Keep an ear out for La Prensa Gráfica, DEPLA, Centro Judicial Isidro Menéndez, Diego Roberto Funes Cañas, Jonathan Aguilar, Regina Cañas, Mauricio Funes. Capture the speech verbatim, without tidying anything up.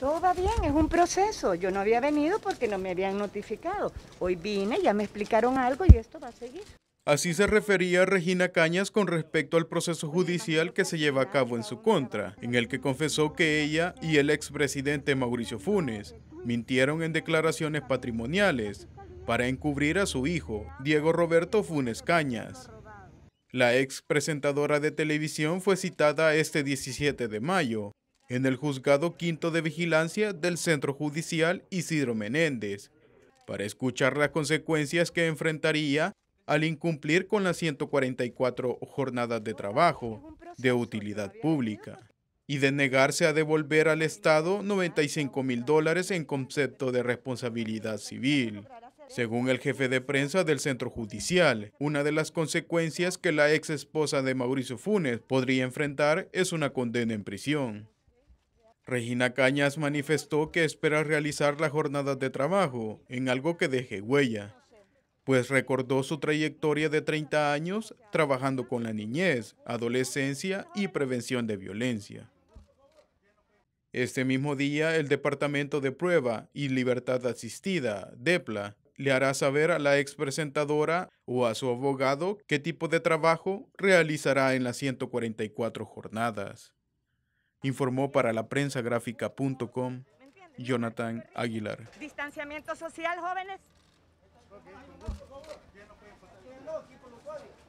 Todo va bien, es un proceso. Yo no había venido porque no me habían notificado. Hoy vine, ya me explicaron algo y esto va a seguir. Así se refería Regina Cañas con respecto al proceso judicial que se lleva a cabo en su contra, en el que confesó que ella y el expresidente Mauricio Funes mintieron en declaraciones patrimoniales para encubrir a su hijo, Diego Roberto Funes Cañas. La expresentadora de televisión fue citada este diecisiete de mayo en el Juzgado Quinto de Vigilancia del Centro Judicial Isidro Menéndez para escuchar las consecuencias que enfrentaría al incumplir con las ciento cuarenta y cuatro jornadas de trabajo de utilidad pública y de negarse a devolver al Estado noventa y cinco mil dólares en concepto de responsabilidad civil. Según el jefe de prensa del Centro Judicial, una de las consecuencias que la ex esposa de Mauricio Funes podría enfrentar es una condena en prisión. Regina Cañas manifestó que espera realizar las jornadas de trabajo en algo que deje huella, pues recordó su trayectoria de treinta años trabajando con la niñez, adolescencia y prevención de violencia. Este mismo día, el Departamento de Prueba y Libertad Asistida, DEPLA, le hará saber a la expresentadora o a su abogado qué tipo de trabajo realizará en las ciento cuarenta y cuatro jornadas. Informó para la prensa gráfica punto com, Jonathan Aguilar. Distanciamiento social, jóvenes. ¿Quién no puede pasar? ¿Quién no? ¿Quién por los cuales?